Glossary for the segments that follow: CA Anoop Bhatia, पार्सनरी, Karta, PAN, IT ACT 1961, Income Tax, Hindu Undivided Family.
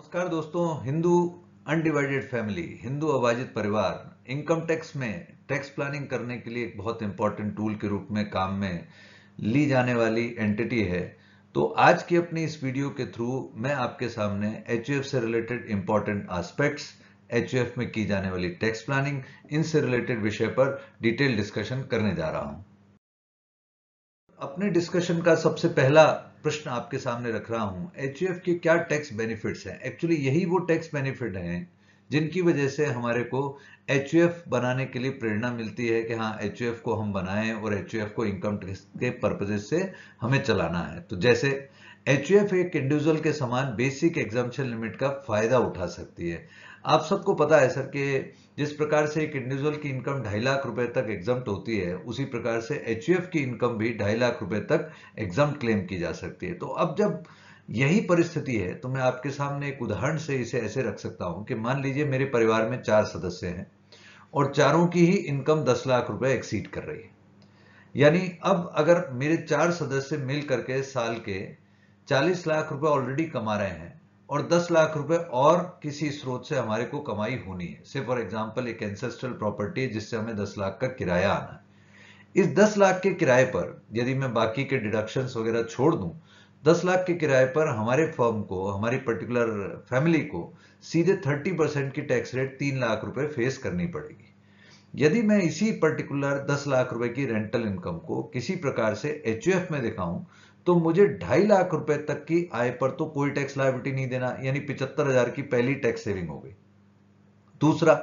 नमस्कार दोस्तों, Hindu undivided family, Hindu अविभाजित परिवार इनकम टैक्स में टैक्स प्लानिंग करने के लिए एक बहुत इंपॉर्टेंट टूल के रूप में काम में ली जाने वाली एंटिटी है। तो आज की अपनी इस वीडियो के थ्रू मैं आपके सामने एचयूएफ से रिलेटेड इंपॉर्टेंट एस्पेक्ट्स, एचयूएफ में की जाने वाली टैक्स प्लानिंग, इनसे रिलेटेड विषय पर डिटेल डिस्कशन करने जा रहा हूँ। अपने डिस्कशन का सबसे पहला प्रश्न आपके सामने रख रहा हूं, एचयूएफ के क्या टैक्स बेनिफिट्स हैं। एक्चुअली यही वो टैक्स बेनिफिट हैं जिनकी वजह से हमारे को एचयूएफ बनाने के लिए प्रेरणा मिलती है कि हाँ, एचयूएफ को हम बनाएं और एचयूएफ को इनकम टैक्स के पर्पसेज से हमें चलाना है। तो जैसे एचयूएफ एक इंडिविजुअल के समान बेसिक एग्जम्पशन लिमिट का फायदा उठा सकती है। आप सबको पता है सर कि जिस प्रकार से एक इंडिविजुअल की इनकम 2.5 लाख रुपए तक एग्जम्प्ट होती है, उसी प्रकार से एचयूएफ की इनकम भी 2.5 लाख रुपए तक एग्जम्प्ट क्लेम की जा सकती है। तो अब जब यही परिस्थिति है तो मैं आपके सामने एक उदाहरण से इसे ऐसे रख सकता हूं कि मान लीजिए मेरे परिवार में 4 सदस्य हैं और चारों की ही इनकम 10 लाख रुपए एक्सीड कर रही है। यानी अब अगर मेरे 4 सदस्य मिल करके साल के 40 लाख रुपए ऑलरेडी कमा रहे हैं और 10 लाख रुपए और किसी स्रोत से हमारे को कमाई होनी है, से फॉर एग्जांपल एक एंसेस्ट्रल प्रॉपर्टी है जिससे हमें 10 लाख का किराया आना है। इस 10 लाख के किराए पर यदि मैं बाकी के डिडक्शंस वगैरह छोड़ दूं, 10 लाख के किराए पर हमारे फर्म को, हमारी पर्टिकुलर फैमिली को सीधे 30% की टैक्स रेट 3 लाख रुपए फेस करनी पड़ेगी। यदि मैं इसी पर्टिकुलर 10 लाख रुपए की रेंटल इनकम को किसी प्रकार से एचयूएफ में दिखाऊं तो मुझे 2.5 लाख रुपए तक की आय पर तो कोई टैक्स लायबिलिटी नहीं देना, यानी 75,000 की पहली टैक्स सेविंग हो गई। दूसरा,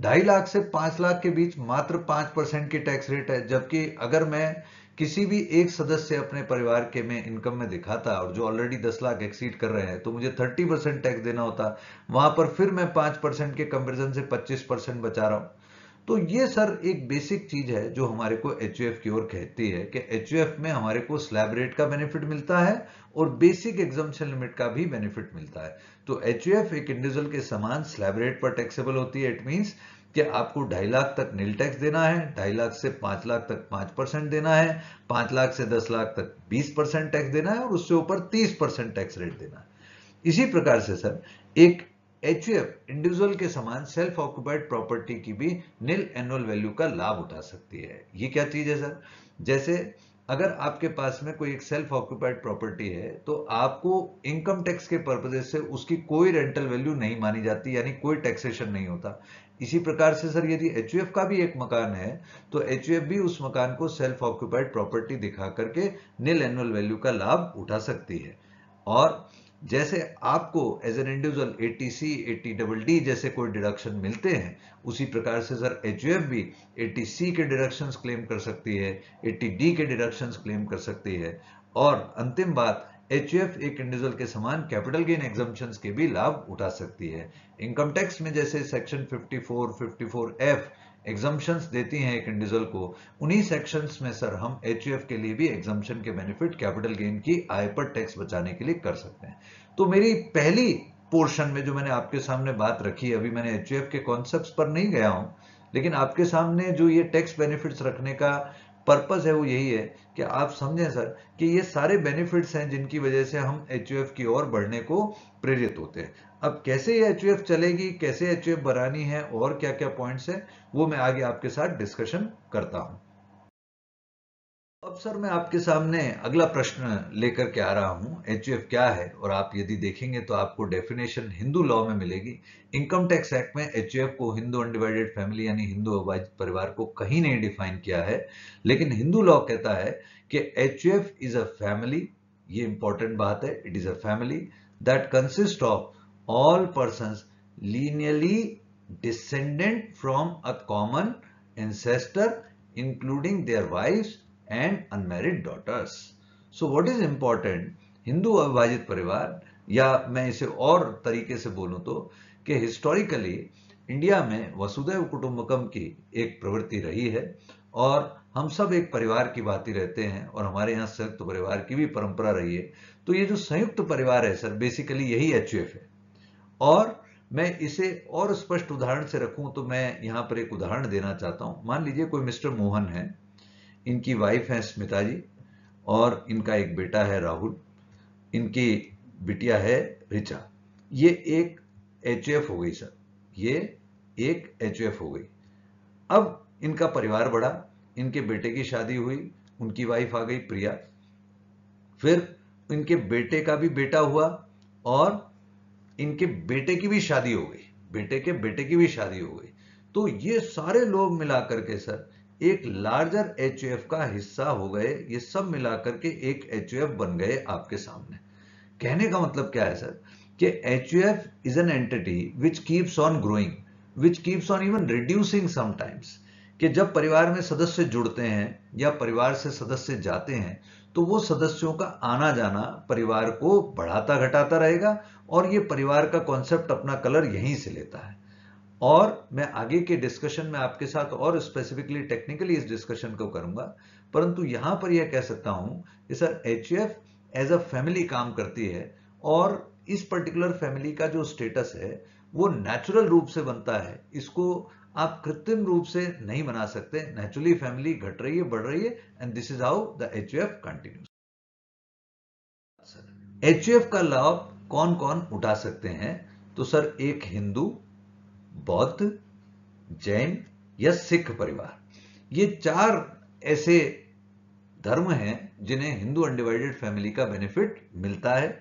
2.5 लाख से 5 लाख के बीच मात्र 5% की टैक्स रेट है, जबकि अगर मैं किसी भी एक सदस्य अपने परिवार के में इनकम में दिखाता और जो ऑलरेडी 10 लाख एक्सीड कर रहे हैं तो मुझे 30% टैक्स देना होता। वहां पर फिर मैं 5% के कंपेरिजन से 25% बचा रहा हूं। तो ये सर एक बेसिक चीज है जो हमारे को एचयूएफ की ओर कहती है कि एचयूएफ में हमारे को स्लैब रेट का बेनिफिट मिलता है और बेसिक एग्जम्पशन लिमिट का भी बेनिफिट मिलता है। तो एचयूएफ एक इंडिविजुअल के समान स्लैब रेट पर टैक्सेबल होती है। इट मींस कि आपको 2.5 लाख तक नील टैक्स देना है, 2.5 लाख से 5 लाख तक 5% देना है, 5 लाख से 10 लाख तक 20% टैक्स देना है और उससे ऊपर 30% टैक्स रेट देना है। इसी प्रकार से सर एक एचयूएफ इंडिविजुअल के समान सेल्फ ऑक्यूपाइड प्रॉपर्टी की भी निल एनुअल वैल्यू का लाभ उठा सकती है। ये क्या चीज है सर? जैसे अगर आपके पास में कोई एक सेल्फ ऑक्यूपाइड प्रॉपर्टी है तो आपको इनकम टैक्स के पर्पसेज से उसकी कोई रेंटल वैल्यू नहीं मानी जाती, यानी कोई टैक्सेशन नहीं होता। इसी प्रकार से सर यदि एचयूएफ का भी एक मकान है तो एचयूएफ भी उस मकान को सेल्फ ऑक्यूपाइड प्रॉपर्टी दिखा करके निल एनुअल वैल्यू का लाभ उठा सकती है। और जैसे आपको as an individual eighty C, eighty DD जैसे कोई डिडक्शन मिलते हैं, उसी प्रकार से सर एचयूएफ भी एटीसी के डिडक्शंस क्लेम कर सकती है, एटीडी के डिडक्शंस क्लेम कर सकती है। और अंतिम बात, एचयूएफ एक इंडिविजुअल के समान कैपिटल गेन एग्जम्पशंस के भी लाभ उठा सकती है। इनकम टैक्स में जैसे सेक्शन 54, 54F एग्जम्पशंस देती हैं एक इंडिविजुअल को, उन्हीं सेक्शंस में सर हम एचयूएफ के लिए भी एग्जम्पशन के बेनिफिट कैपिटल गेन की आय पर टैक्स बचाने के लिए कर सकते हैं। तो मेरी पहली पोर्शन में जो मैंने आपके सामने बात रखी है, अभी मैंने एचयूएफ के कॉन्सेप्ट्स पर नहीं गया हूं, लेकिन आपके सामने जो ये टैक्स बेनिफिट्स रखने का पर्पस है वो यही है कि आप समझें सर कि ये सारे बेनिफिट्स हैं जिनकी वजह से हम एचयूएफ की ओर बढ़ने को प्रेरित होते हैं। अब कैसे ये एचयूएफ चलेगी, कैसे एचयूएफ बनानी है और क्या क्या पॉइंट्स हैं, वो मैं आगे आपके साथ डिस्कशन करता हूं। अब सर मैं आपके सामने अगला प्रश्न लेकर के आ रहा हूं, एचयूएफ क्या है। और आप यदि देखेंगे तो आपको डेफिनेशन हिंदू लॉ में मिलेगी। इनकम टैक्स एक्ट में एचयूएफ को हिंदू अनडिवाइडेड फैमिली यानी हिंदू अविभाजित परिवार को कहीं नहीं डिफाइन किया है, लेकिन हिंदू लॉ कहता है कि एचयूएफ इज अ फैमिली, ये इंपॉर्टेंट बात है, it is a family that consist of all persons lineally descendant from a common ancestor including their wives and unmarried daughters. So what is important, Hindu अविभाजित परिवार, या मैं इसे और तरीके से बोलूं तो कि हिस्टोरिकली इंडिया में वसुधैव कुटुंबकम की एक प्रवृत्ति रही है और हम सब एक परिवार की भांति रहते हैं और हमारे यहाँ संयुक्त परिवार की भी परंपरा रही है। तो ये जो संयुक्त परिवार है सर बेसिकली यही एचयूएफ है। और मैं इसे और स्पष्ट उदाहरण से रखूं तो मैं यहाँ पर एक उदाहरण देना चाहता हूँ। मान लीजिए कोई मिस्टर मोहन है, इनकी वाइफ है स्मिता जी और इनका एक बेटा है राहुल, इनकी बिटिया है रिचा। ये एक एचयूएफ हो गई सर, ये एक एचयूएफ हो गई। अब इनका परिवार बढ़ा, इनके बेटे की शादी हुई, उनकी वाइफ आ गई प्रिया, फिर इनके बेटे का भी बेटा हुआ और इनके बेटे की भी शादी हो गई, बेटे के बेटे की भी शादी हो गई। तो ये सारे लोग मिलाकर के सर एक लार्जर एचयूएफ का हिस्सा हो गए, ये सब मिलाकर के एक एचयूएफ बन गए आपके सामने। कहने का मतलब क्या है सर कि HUF is an entity which keeps on growing, which keeps on even reducing sometimes, कि जब परिवार में सदस्य जुड़ते हैं या परिवार से सदस्य जाते हैं तो वो सदस्यों का आना जाना परिवार को बढ़ाता घटाता रहेगा और ये परिवार का कॉन्सेप्ट अपना कलर यहीं से लेता है। और मैं आगे के डिस्कशन में आपके साथ और स्पेसिफिकली टेक्निकली इस डिस्कशन को करूंगा, परंतु यहां पर यह कह सकता हूं कि sir HUF as a family काम करती है और इस पर्टिकुलर फैमिली का जो स्टेटस है वो नेचुरल रूप से बनता है, इसको आप कृत्रिम रूप से नहीं बना सकते। नेचुरली फैमिली घट रही है, बढ़ रही है, and this is how the HUF continues. HUF का लाभ कौन कौन उठा सकते हैं? तो सर एक हिंदू, बौद्ध, जैन या सिख परिवार, ये चार ऐसे धर्म हैं जिन्हें हिंदू अनडिवाइडेड फैमिली का बेनिफिट मिलता है।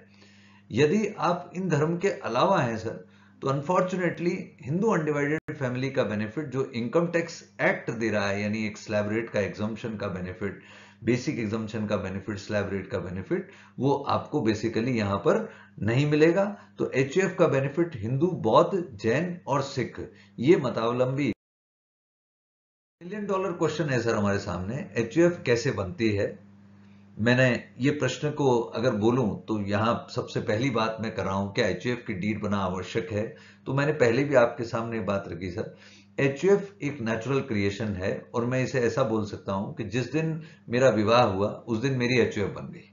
यदि आप इन धर्म के अलावा हैं सर तो अनफॉर्चुनेटली हिंदू अनडिवाइडेड फैमिली का बेनिफिट जो इनकम टैक्स एक्ट दे रहा है, यानी एक स्लैब रेट का एग्जम्पशन का बेनिफिट, बेसिक एग्जम्पशन का बेनिफिट, स्लैब रेट का बेनिफिट, वो आपको बेसिकली यहां पर नहीं मिलेगा। तो एचयूएफ का बेनिफिट हिंदू, बौद्ध, जैन और सिख, ये मतावलंबी मिलियन डॉलर क्वेश्चन है सर हमारे सामने। एचयूएफ कैसे बनती है? मैंने ये प्रश्न को अगर बोलूं तो यहाँ सबसे पहली बात मैं कर रहा हूं क्या एचयूएफ की डीड बना आवश्यक है, तो मैंने पहले भी आपके सामने बात रखी सर एचयूएफ एक नेचुरल क्रिएशन है और मैं इसे ऐसा बोल सकता हूं कि जिस दिन मेरा विवाह हुआ उस दिन मेरी एचयूएफ बन गई।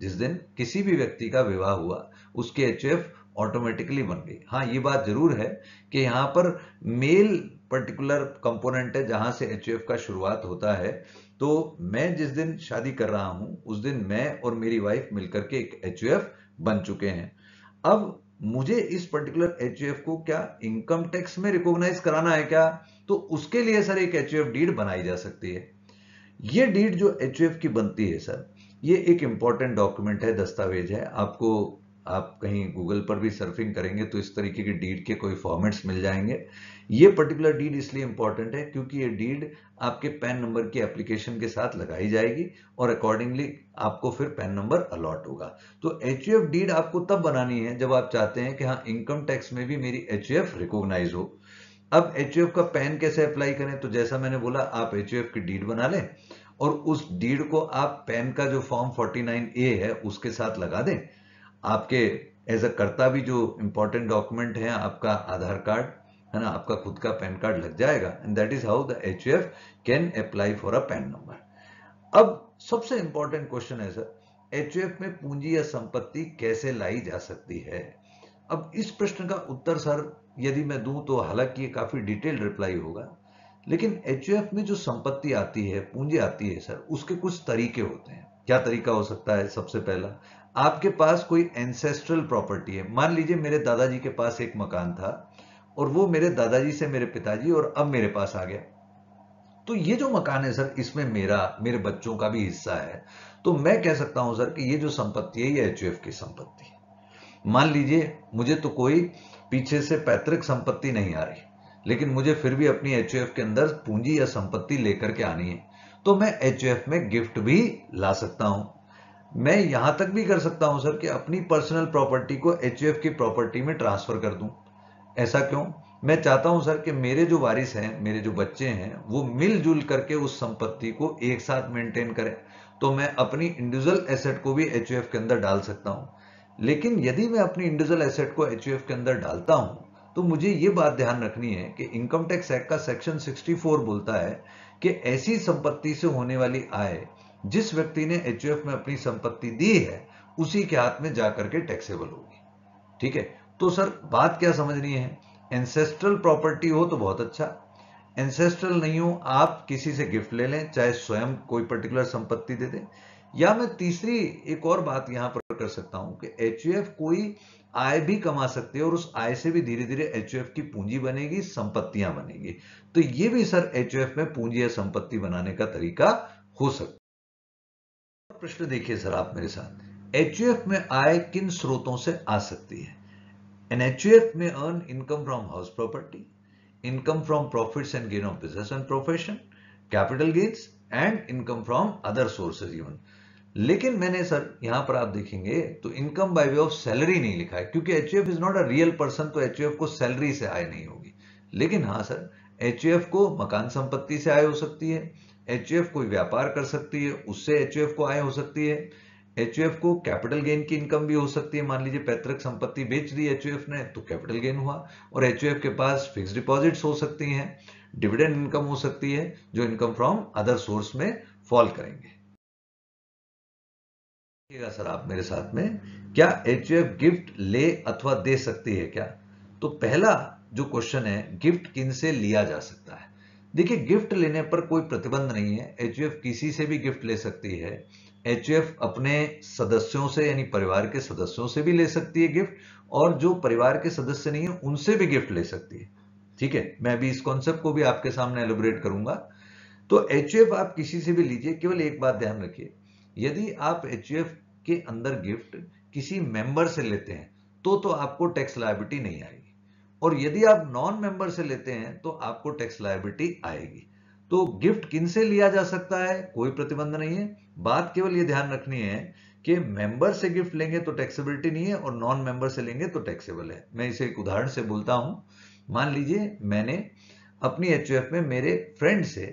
जिस दिन किसी भी व्यक्ति का विवाह हुआ उसकी एचयूएफ ऑटोमेटिकली बन गई। हाँ, ये बात जरूर है कि यहाँ पर मेल पर्टिकुलर कंपोनेंट है जहां से एचयूएफ का शुरुआत होता है। तो मैं जिस दिन शादी कर रहा हूं उस दिन मैं और मेरी वाइफ मिलकर के एक एचयूएफ बन चुके हैं। अब मुझे इस पर्टिकुलर एचयूएफ को क्या इनकम टैक्स में रिकॉग्नाइज कराना है क्या? तो उसके लिए सर एक एचयूएफ डीड बनाई जा सकती है। ये डीड जो एचयूएफ की बनती है सर ये एक इंपॉर्टेंट डॉक्यूमेंट है, दस्तावेज है। आपको आप कहीं गूगल पर भी सर्फिंग करेंगे तो इस तरीके के डीड के कोई फॉर्मेट्स मिल जाएंगे। ये पर्टिकुलर डीड इसलिए इंपॉर्टेंट है क्योंकि ये डीड आपके पैन नंबर की एप्लीकेशन के साथ लगाई जाएगी और अकॉर्डिंगली आपको फिर पैन नंबर अलॉट होगा। तो एचयूएफ डीड आपको तब बनानी है जब आप चाहते हैं कि हाँ इनकम टैक्स में भी मेरी एचयूएफ रिकॉग्नाइज हो। अब एचयूएफ का पैन कैसे अप्लाई करें? तो जैसा मैंने बोला आप एचयूएफ की डीड बना लें और उस डीड को आप पैन का जो फॉर्म 49A है उसके साथ लगा दें। आपके एज अ कर्ता भी जो इंपॉर्टेंट डॉक्यूमेंट है आपका आधार कार्ड है ना, आपका खुद का पैन कार्ड लग जाएगा and that is how the HUF can apply for a PAN number. अब सबसे इंपॉर्टेंट क्वेश्चन है सर एचयूएफ में पूंजी या संपत्ति कैसे लाई जा सकती है? अब इस प्रश्न का उत्तर सर यदि मैं दूं तो हालांकि ये काफी डिटेल्ड रिप्लाई होगा, लेकिन एचयूएफ में जो संपत्ति आती है, पूंजी आती है सर उसके कुछ तरीके होते हैं। क्या तरीका हो सकता है? सबसे पहला आपके पास कोई एंसेस्ट्रल प्रॉपर्टी है। मान लीजिए मेरे दादाजी के पास एक मकान था और वो मेरे दादाजी से मेरे पिताजी और अब मेरे पास आ गया, तो ये जो मकान है सर इसमें मेरे बच्चों का भी हिस्सा है। तो मैं कह सकता हूं सर कि ये जो संपत्ति है ये एचयूएफ की संपत्ति है। मान लीजिए मुझे तो कोई पीछे से पैतृक संपत्ति नहीं आ रही, लेकिन मुझे फिर भी अपनी एचयूएफ के अंदर पूंजी या संपत्ति लेकर के आनी है, तो मैं एचयूएफ में गिफ्ट भी ला सकता हूं। मैं यहां तक भी कर सकता हूं सर कि अपनी पर्सनल प्रॉपर्टी को एचयूएफ की प्रॉपर्टी में ट्रांसफर कर दूं। ऐसा क्यों? मैं चाहता हूं सर कि मेरे जो वारिस हैं, मेरे जो बच्चे हैं, वो मिलजुल करके उस संपत्ति को एक साथ मेंटेन करें, तो मैं अपनी इंडिविजुअल एसेट को भी एचयूएफ के अंदर डाल सकता हूं। लेकिन यदि मैं अपनी इंडिविजुअल एसेट को एचयूएफ के अंदर डालता हूं तो मुझे ये बात ध्यान रखनी है कि इनकम टैक्स एक्ट का सेक्शन 64 बोलता है कि ऐसी संपत्ति से होने वाली आय जिस व्यक्ति ने एचयूएफ में अपनी संपत्ति दी है उसी के हाथ में जाकर के टैक्सेबल होगी। ठीक है, तो सर बात क्या समझनी है? एंसेस्ट्रल प्रॉपर्टी हो तो बहुत अच्छा, एंसेस्ट्रल नहीं हो आप किसी से गिफ्ट ले लें, चाहे स्वयं कोई पर्टिकुलर संपत्ति दे दें। या मैं तीसरी एक और बात यहां पर कर सकता हूं कि एचयूएफ कोई आय भी कमा सकते हो और उस आय से भी धीरे धीरे एचयूएफ की पूंजी बनेगी, संपत्तियां बनेगी। तो ये भी सर एचयूएफ में पूंजी या संपत्ति बनाने का तरीका हो सकता है। प्रश्न देखिए सर आप मेरे साथ, एचयूएफ में आय किन स्रोतों से आ सकती है? एन एचयूएफ में earn income from house property, income from profits and gain of business and profession, capital gains and income from other sources even. लेकिन मैंने सर यहां पर आप देखेंगे तो income by way of salary नहीं लिखा है, क्योंकि HUF is not a real person, तो एचयूएफ को सैलरी से आय नहीं होगी। लेकिन हाँ सर, एचयूएफ को मकान संपत्ति से आय हो सकती है, एचयूएफ कोई व्यापार कर सकती है उससे एचयूएफ को आय हो सकती है, एचयूएफ को कैपिटल गेन की इनकम भी हो सकती है। मान लीजिए पैतृक संपत्ति बेच दी एचयूएफ ने तो कैपिटल गेन हुआ, और एचयूएफ के पास फिक्स्ड डिपॉजिट्स हो सकती हैं, डिविडेंड इनकम हो सकती है जो इनकम फ्रॉम अदर सोर्स में फॉल करेंगे। सर आप मेरे साथ में, क्या एचयूएफ गिफ्ट ले अथवा दे सकती है क्या? तो पहला जो क्वेश्चन है, गिफ्ट किन से लिया जा सकता है? देखिए गिफ्ट लेने पर कोई प्रतिबंध नहीं है, एचयूएफ किसी से भी गिफ्ट ले सकती है। एचयूएफ अपने सदस्यों से यानी परिवार के सदस्यों से भी ले सकती है गिफ्ट, और जो परिवार के सदस्य नहीं है उनसे भी गिफ्ट ले सकती है। ठीक है, मैं अभी इस कॉन्सेप्ट को भी आपके सामने एलुब्रेट करूंगा। तो एचयूएफ आप किसी से भी लीजिए, केवल एक बात ध्यान रखिए, यदि आप एचयूएफ के अंदर गिफ्ट किसी मेंबर से लेते हैं तो आपको टैक्स लायबिलिटी नहीं आएगी, और यदि आप नॉन मेंबर से लेते हैं तो आपको टैक्स लायबिलिटी आएगी। तो गिफ्ट किनसे लिया जा सकता है, कोई प्रतिबंध नहीं है। बात केवल ये ध्यान रखनी है कि मेंबर से गिफ्ट लेंगे तो टैक्सेबिलिटी नहीं है और नॉन मेंबर से लेंगे तो टैक्सेबल है। मैं इसे एक उदाहरण से बोलता हूं, मान लीजिए मैंने अपनी एचयूएफ में मेरे फ्रेंड से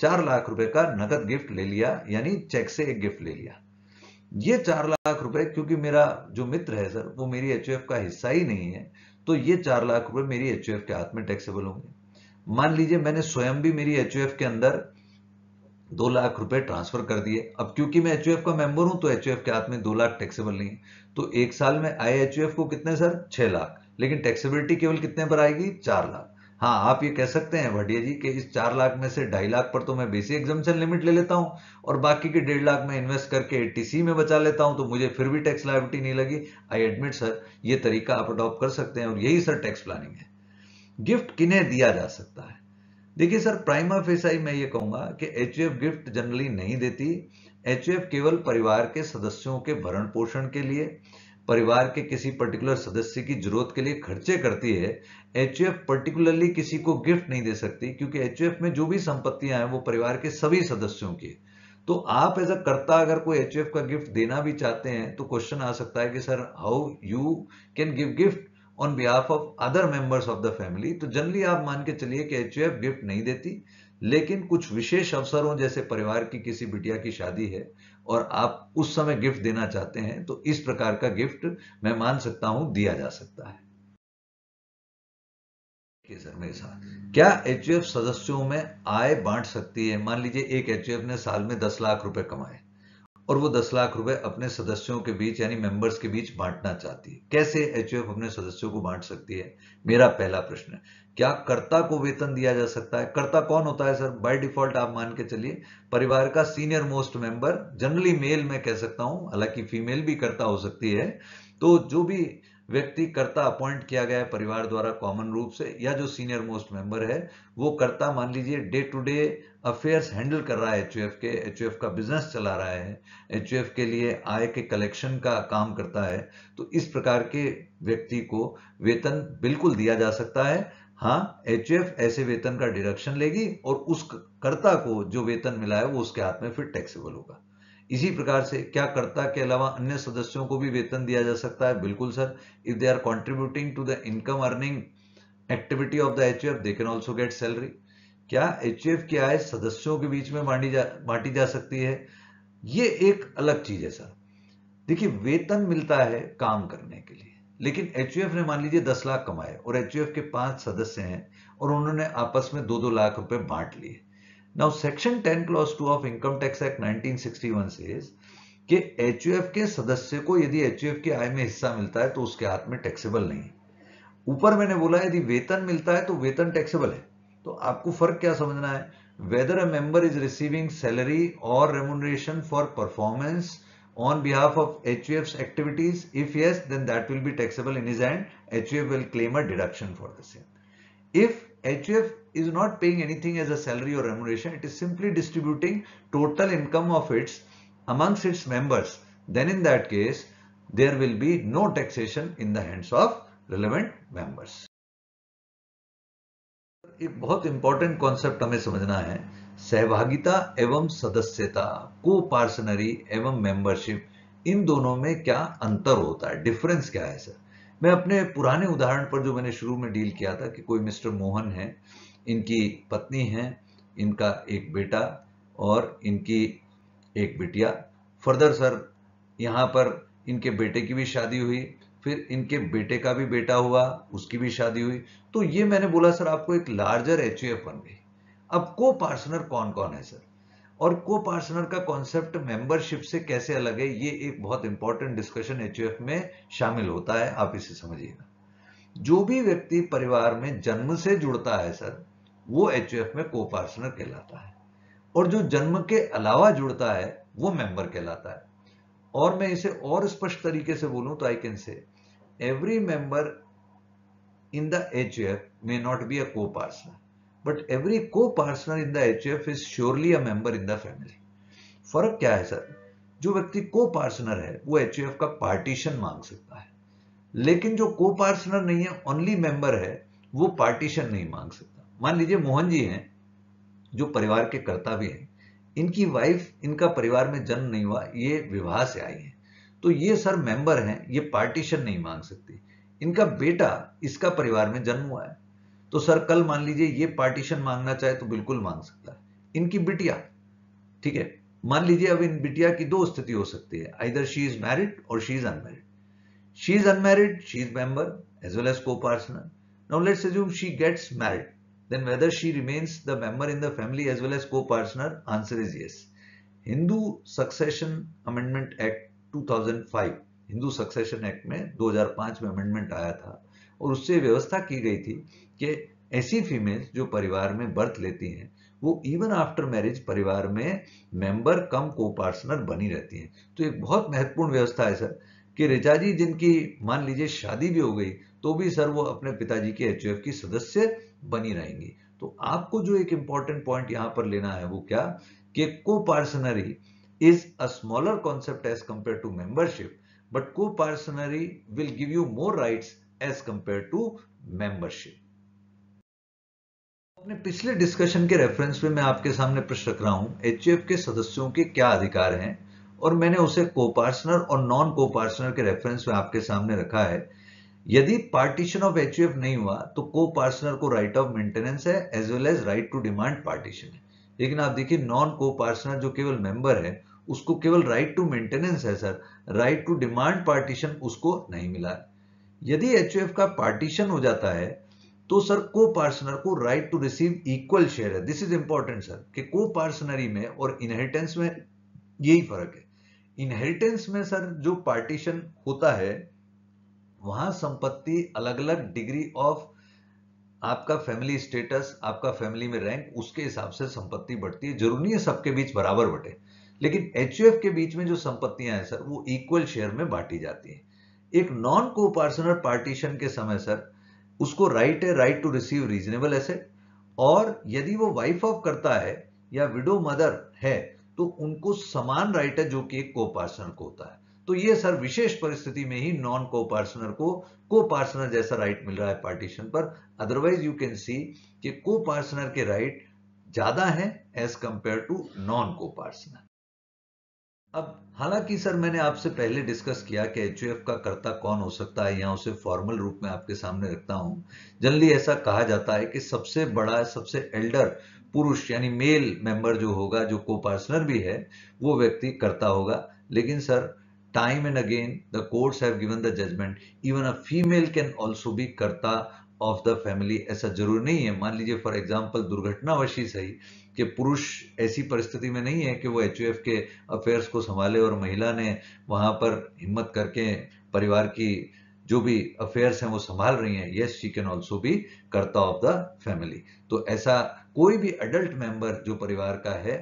4 लाख रुपए का नकद गिफ्ट ले लिया, यानी चेक से एक गिफ्ट ले लिया। ये 4 लाख रुपए, क्योंकि मेरा जो मित्र है सर वो मेरी एचयूएफ का हिस्सा ही नहीं है, तो ये 4 लाख रुपए मेरी एचयूएफ के हाथ में टैक्सेबल होंगे। मान लीजिए मैंने स्वयं भी मेरी एचयूएफ के अंदर 2 लाख रुपए ट्रांसफर कर दिए। अब क्योंकि मैं एचयूएफ का मेंबर हूं तो एचयूएफ के हाथ में 2 लाख टैक्सेबल नहीं है, तो एक साल में आए एचयूएफ को कितने सर, 6 लाख, लेकिन टैक्सेबिलिटी केवल कितने पर आएगी, 4 लाख। हाँ, आप ये कह सकते हैं भटिया जी कि इस 4 लाख में से 2.5 लाख पर तो मैं बेसिक एग्जम्पशन लिमिट ले लेता हूं और बाकी के 1.5 लाख में इन्वेस्ट करके एटीसी में बचा लेता हूं, तो मुझे फिर भी टैक्स लायबिलिटी नहीं लगी। आई एडमिट सर, ये तरीका आप अडॉप्ट कर सकते हैं और यही सर टैक्स प्लानिंग है। गिफ्ट किन्हें दिया जा सकता है? देखिए सर, प्राइमा फेसाई मैं ये कहूंगा कि एचयूएफ गिफ्ट जनरली नहीं देती। एचयूएफ केवल परिवार के सदस्यों के भरण पोषण के लिए, परिवार के किसी पर्टिकुलर सदस्य की जरूरत के लिए खर्चे करती है। एचयूएफ पर्टिकुलरली किसी को गिफ्ट नहीं दे सकती, क्योंकि एचयूएफ में जो भी संपत्तियां हैं वो परिवार के सभी सदस्यों की है। तो आप एज अ कर्ता अगर कोई एचयूएफ का गिफ्ट देना भी चाहते हैं तो क्वेश्चन आ सकता है कि sir how you can give gift on behalf of other members of the family. तो जनरली आप मान के चलिए कि एचयूएफ गिफ्ट नहीं देती, लेकिन कुछ विशेष अवसरों जैसे परिवार की किसी बिटिया की शादी है और आप उस समय गिफ्ट देना चाहते हैं तो इस प्रकार का गिफ्ट मैं मान सकता हूं दिया जा सकता है। सर मेरे साथ, क्या एचयूएफ सदस्यों में आय बांट सकती है? मान लीजिए एक एचयूएफ ने साल में 10 लाख रुपए कमाए और वो 10 लाख रुपए अपने सदस्यों के बीच यानी मेंबर्स के बीच बांटना चाहती है। कैसे एचयूएफ अपने सदस्यों को बांट सकती है, मेरा पहला प्रश्न है। क्या कर्ता को वेतन दिया जा सकता है? कर्ता कौन होता है सर? बाय डिफॉल्ट आप मान के चलिए परिवार का senior most member, generally male मैं कह सकता हूं, हालांकि फीमेल भी कर्ता हो सकती है। तो जो भी व्यक्ति कर्ता अपॉइंट किया गया है परिवार द्वारा कॉमन रूप से, या जो सीनियर मोस्ट मेंबर है वो कर्ता, मान लीजिए day to day affairs handle कर रहा है एचयूएफ के, एचयूएफ का बिजनेस चला रहा है, एचयूएफ के लिए आय के कलेक्शन का काम करता है, तो इस प्रकार के व्यक्ति को वेतन बिल्कुल दिया जा सकता है। हाँ, एचयूएफ ऐसे वेतन का डिडक्शन लेगी और उस कर्ता को जो वेतन मिला है वो उसके हाथ में फिर टैक्सेबल होगा। इसी प्रकार से क्या कर्ता के अलावा अन्य सदस्यों को भी वेतन दिया जा सकता है? बिल्कुल sir, if they are contributing to the income earning activity of the HUF they can also get salary. क्या एचयूएफ की आय सदस्यों के बीच में बांटी जा सकती है? ये एक अलग चीज है सर। देखिए वेतन मिलता है काम करने के लिए, लेकिन एचयूएफ ने मान लीजिए 10 लाख कमाए और एचयूएफ के 5 सदस्य हैं और उन्होंने आपस में 2-2 लाख रुपए बांट लिए। Now, section 10 clause 2 of income tax act 1961 says कि एचयूएफ के सदस्य को यदि एचयूएफ की आय में हिस्सा मिलता है तो उसके हाथ में टैक्सेबल नहीं। ऊपर मैंने बोला यदि वेतन मिलता है तो वेतन टैक्सेबल है। तो आपको फर्क क्या समझना है? Whether a member is receiving salary और remuneration for performance on behalf of HUF's activities? If yes, then that will be taxable in his hand. HUF will claim a deduction for the same. If HUF is not paying anything as a salary or remuneration, it is simply distributing total income of its amongst its members, then in that case there will be no taxation in the hands of relevant members. एक बहुत important concept हमें समझना है, सहभागिता एवं सदस्यता, को पार्सनरी एवं मेंबरशिप, इन दोनों में क्या अंतर होता है, डिफरेंस क्या है सर? मैं अपने पुराने उदाहरण पर जो मैंने शुरू में डील किया था कि कोई मिस्टर मोहन है, इनकी पत्नी है, इनका एक बेटा और इनकी एक बेटिया, फर्दर सर यहाँ पर इनके बेटे की भी शादी हुई, फिर इनके बेटे का भी बेटा हुआ, उसकी भी शादी हुई, तो ये मैंने बोला सर आपको एक लार्जर HUF बन गई। अब को पार्टनर कौन कौन है सर, और को पार्टनर का कॉन्सेप्ट मेंबरशिप से कैसे अलग है, ये एक बहुत इंपॉर्टेंट डिस्कशन HUF में शामिल होता है, आप इसे समझिएगा। जो भी व्यक्ति परिवार में जन्म से जुड़ता है सर वो HUF में को पार्टनर कहलाता है, और जो जन्म के अलावा जुड़ता है वो मेंबर कहलाता है। और मैं इसे और स्पष्ट तरीके से बोलूं तो I can say every member in the HUF may not be a को पार्टनर, बट एवरी को partner in the HUF is surely a member in the family. फर्क क्या है सर, जो व्यक्ति को पार्टनर है वो HUF का पार्टीशन मांग सकता है, लेकिन जो को पार्टनर नहीं है, ओनली मेंबर है, वो पार्टीशन नहीं मांग सकता। मान लीजिए मोहन जी हैं जो परिवार के कर्ता भी हैं, इनकी वाइफ, इनका परिवार में जन्म नहीं हुआ, ये विवाह से आई है, तो ये सर मेंबर हैं, ये पार्टीशन नहीं मांग सकती। इनका बेटा, इसका परिवार में जन्म हुआ है, तो सर कल मान लीजिए ये पार्टीशन मांगना चाहे तो बिल्कुल मांग सकता है। इनकी बिटिया, ठीक है, मान लीजिए अब इन बिटिया की दो स्थिति हो सकती है, आइदर शी इज मैरिड और she is unmarried. She is unmarried, she is member as well as को partner. Now let's assume she gets married, then whether she remains the member in the family as well as co-partner, answer is yes. Hindu Succession Amendment Act 2005, Hindu Succession Act में 2005 में amendment आया था और उससे व्यवस्था की गई थी कि ऐसी फीमेल्स जो परिवार में बर्थ लेती हैं वो इवन आफ्टर मैरिज परिवार में मेंबर कम को-पार्टनर बनी रहती हैं। तो एक बहुत महत्वपूर्ण व्यवस्था है सर कि रिचा जी जिनकी मान लीजिए शादी भी हो गई तो भी सर वो अपने पिताजी के HUF की सदस्य बनी रहेंगी। तो आपको जो एक इंपॉर्टेंट पॉइंट यहां पर लेना है वो क्या, कि को पार्सनरी is a smaller concept as compare to membership, but को पार्सनरी will give you more rights as compare to membership. अपने पिछले डिस्कशन के रेफरेंस में मैं आपके सामने प्रश्न रख रहा हूं, HUF के सदस्यों के क्या अधिकार हैं, और मैंने उसे को पार्सनर और नॉन को पार्सनर के रेफरेंस में आपके सामने रखा है। यदि पार्टीशन ऑफ HUF नहीं हुआ तो को पार्सनर को राइट ऑफ मेंटेनेंस है as well as right to demand partition है, लेकिन आप देखिए नॉन को पार्सनर जो केवल मेंबर है उसको केवल राइट टू मेंटेनेंस है sir, right to demand partition उसको नहीं मिला। यदि HUF का पार्टीशन हो जाता है तो सर को पार्सनर को right to receive equal share है। दिस इज इंपॉर्टेंट सर कि को पार्सनरी में और इनहेरिटेंस में यही फर्क है। इनहेरिटेंस में सर जो पार्टीशन होता है वहां संपत्ति अलग अलग डिग्री ऑफ आपका फैमिली स्टेटस, आपका फैमिली में रैंक, उसके हिसाब से संपत्ति बढ़ती है। जरूरी है सबके बीच बराबर बटे, लेकिन HUF के बीच में जो संपत्तियां हैं सर वो इक्वल शेयर में बांटी जाती हैं। एक नॉन को पार्सनर पार्टीशन के समय सर उसको राइट है right to receive reasonable asset, और यदि वो वाइफ ऑफ करता है या विडो मदर है तो उनको समान राइट है जो कि एक को पार्सनर को होता है। तो ये सर विशेष परिस्थिति में ही नॉन को पार्सनर को पार्सनर जैसा राइट मिल रहा है पार्टीशन पर, अदरवाइज यू कैन सी कि को पार्सनर के राइट ज्यादा है as compare to non coparcener. अब हालांकि सर मैंने आपसे पहले डिस्कस किया कि HUF का कर्ता कौन हो सकता है, यहाँ उसे फॉर्मल रूप में आपके सामने रखता हूँ। जनरली ऐसा कहा जाता है कि सबसे बड़ा, सबसे एल्डर पुरुष यानी मेल मेंबर जो होगा, जो को पार्सनर भी है, वो व्यक्ति कर्ता होगा। लेकिन sir time and again the courts have given the judgement even a female can also be कर्ता ऑफ द फैमिली। ऐसा जरूरी नहीं है, मान लीजिए फॉर एग्जांपल दुर्घटनावशी सही कि पुरुष ऐसी परिस्थिति में नहीं है कि वो HUF के अफेयर्स को संभाले और महिला ने वहां पर हिम्मत करके परिवार की जो भी अफेयर्स हैं वो संभाल रही हैं, yes she can also be कर्ता ऑफ द फैमिली। तो ऐसा कोई भी एडल्ट मेंबर जो परिवार का है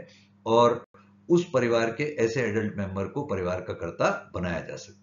और उस परिवार के ऐसे एडल्ट मेंबर को परिवार का कर्ता बनाया जा सकता है।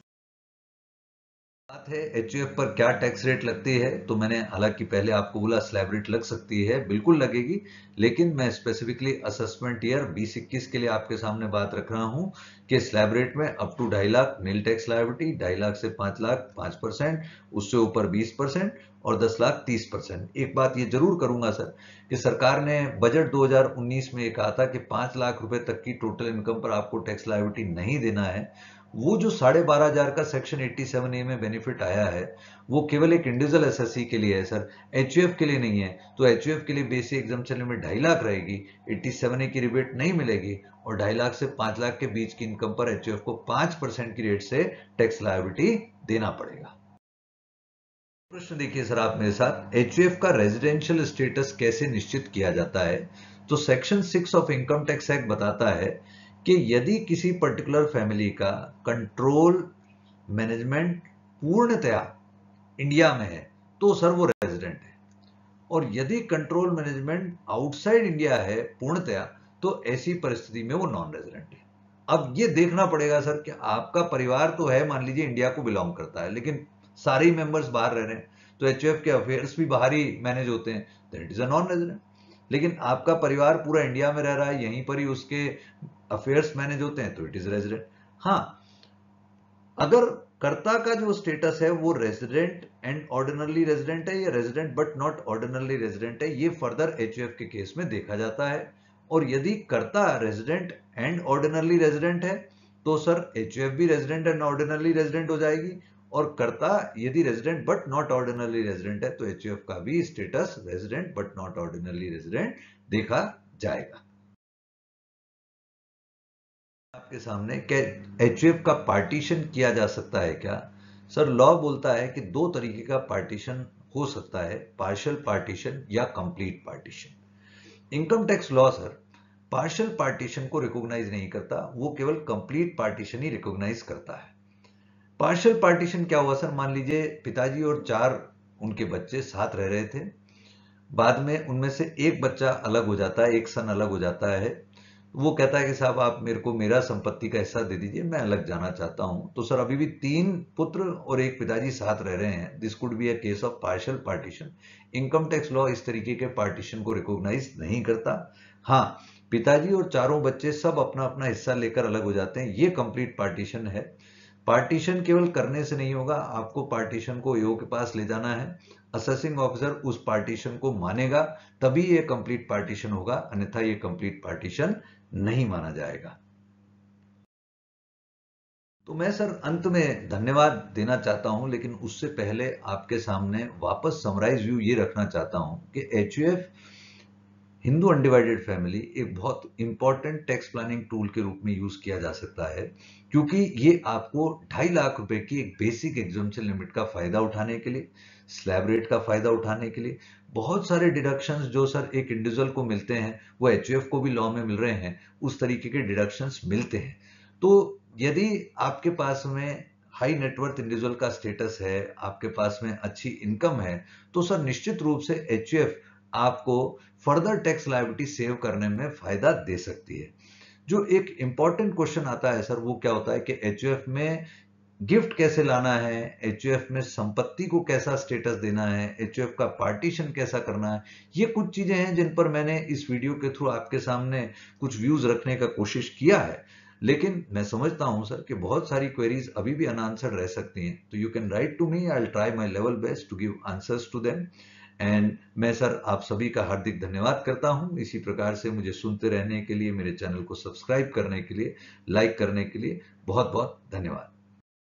बात है एचयूएफ पर क्या टैक्स रेट लगती है, तो मैंने हालांकि पहले आपको बोला स्लैब रेट लग सकती है, बिल्कुल लगेगी, लेकिन मैं स्पेसिफिकली असेसमेंट ईयर 2021 के लिए आपके सामने बात रख रहा हूं कि स्लैब रेट में up to 2.5 lakh nil tax liability, 2.5 lakh से 5 लाख 5%, उससे ऊपर 20% और 10 लाख 30%। एक बात ये जरूर करूंगा सर कि सरकार ने बजट 2019 में ये कहा था कि 5 लाख रुपए तक की टोटल इनकम पर आपको टैक्स लायबिलिटी नहीं देना है। वो जो 12,500 का सेक्शन 87A में बेनिफिट आया है वो केवल एक इंडिविजुअल एसएससी के लिए है सर, एचयूएफ के लिए नहीं है। तो एचयूएफ के लिए बेसिक एग्जाम्पशन लिमिट 2.5 लाख रहेगी, 87A की रिबेट नहीं मिलेगी और 2.5 लाख से 5 लाख के बीच की इनकम पर एचयूएफ को 5% की रेट से टैक्स लायबिलिटी देना पड़ेगा। प्रश्न देखिए सर आप मेरे साथ, एचयूएफ का रेजिडेंशियल स्टेटस कैसे निश्चित किया जाता है? तो section 6 of income tax act बताता है कि यदि किसी पर्टिकुलर फैमिली का कंट्रोल मैनेजमेंट पूर्णतया इंडिया में है तो सर वो रेजिडेंट है, और यदि कंट्रोल मैनेजमेंट आउटसाइड इंडिया है पूर्णतया तो ऐसी परिस्थिति में वो नॉन रेजिडेंट है। अब ये देखना पड़ेगा सर कि आपका परिवार तो है, मान लीजिए इंडिया को बिलोंग करता है, लेकिन सारे ही मेंबर्स बाहर रह रहे हैं तो एचयूएफ के अफेयर्स भी बाहर ही मैनेज होते हैं, that is a non resident. लेकिन आपका परिवार पूरा इंडिया में रह रहा है, यहीं पर ही उसके अफेयर्स मैनेज होते हैं तो इट इज रेजिडेंट। हाँ, अगर कर्ता का जो स्टेटस है वो रेजिडेंट एंड ऑर्डिनरली रेजिडेंट है या resident but not ordinarily resident है, ये फर्दर एचयूएफ के केस में देखा जाता है। और यदि कर्ता रेजिडेंट एंड ऑर्डिनरली रेजिडेंट है तो सर एचयूएफ भी रेजिडेंट एंड ऑर्डिनरली रेजिडेंट हो जाएगी, और कर्ता यदि resident but not ordinarily resident है तो एचयूएफ का भी status resident but not ordinarily resident देखा जाएगा। आपके सामने एचयूएफ का पार्टीशन किया जा सकता है क्या? सर लॉ बोलता है कि 2 तरीके का पार्टीशन हो सकता है, पार्शियल पार्टीशन या complete partition. Income tax law sir partial partition को रिकॉग्नाइज नहीं करता, वो केवल कंप्लीट पार्टीशन ही रिकॉग्नाइज करता है। पार्शियल पार्टीशन क्या हुआ सर, मान लीजिए पिताजी और 4 उनके बच्चे साथ रह रहे थे, बाद में उनमें से एक बच्चा अलग हो जाता है, एक सन अलग हो जाता है, वो कहता है कि साहब आप मेरे को मेरा संपत्ति का हिस्सा दे दीजिए, मैं अलग जाना चाहता हूं। तो सर अभी भी 3 पुत्र और 1 पिताजी साथ रह रहे हैं, this could be a case of partial partition. Income tax law इस तरीके के पार्टीशन को रिकॉग्नाइज नहीं करता। हाँ, पिताजी और 4 बच्चे सब अपना अपना हिस्सा लेकर अलग हो जाते हैं, ये कंप्लीट पार्टीशन है। पार्टीशन केवल करने से नहीं होगा, आपको पार्टीशन को ईओ के पास ले जाना है, असेसिंग ऑफिसर उस पार्टीशन को मानेगा तभी ये कंप्लीट पार्टीशन होगा, अन्यथा ये कंप्लीट पार्टीशन नहीं माना जाएगा। तो मैं सर अंत में धन्यवाद देना चाहता हूं, लेकिन उससे पहले आपके सामने वापस समराइज व्यू ये रखना चाहता हूं कि एचयूएफ हिंदू अनडिवाइडेड फैमिली एक बहुत इंपॉर्टेंट टैक्स प्लानिंग टूल के रूप में यूज किया जा सकता है, क्योंकि ये आपको 2.5 लाख रुपए की एक बेसिक एग्जम्पशन लिमिट का फायदा उठाने के लिए, स्लैब रेट का फायदा उठाने के लिए, बहुत सारे डिडक्शंस जो सर एक इंडिविजुअल को मिलते हैं वो एचयूएफ को भी लॉ में मिल रहे हैं, उस तरीके के डिडक्शंस मिलते हैं। तो यदि आपके पास में हाई नेटवर्थ इंडिविजुअल का स्टेटस है, आपके पास में अच्छी इनकम है, तो सर निश्चित रूप से एचयूएफ आपको फर्दर टैक्स लायबिलिटी सेव करने में फायदा दे सकती है। जो एक इंपॉर्टेंट क्वेश्चन आता है सर वो क्या होता है कि एचयूएफ में गिफ्ट कैसे लाना है, एचयूएफ में संपत्ति को कैसा स्टेटस देना है, एचयूएफ का पार्टीशन कैसा करना है, ये कुछ चीजें हैं जिन पर मैंने इस वीडियो के थ्रू आपके सामने कुछ व्यूज रखने का कोशिश किया है। लेकिन मैं समझता हूं सर कि बहुत सारी क्वेरीज अभी भी अनआंसर्ड रह सकती हैं, तो you can write to me, I will try my level best to give answers to them. And मैं सर आप सभी का हार्दिक धन्यवाद करता हूं, इसी प्रकार से मुझे सुनते रहने के लिए, मेरे चैनल को सब्सक्राइब करने के लिए, लाइक करने के लिए बहुत बहुत धन्यवाद।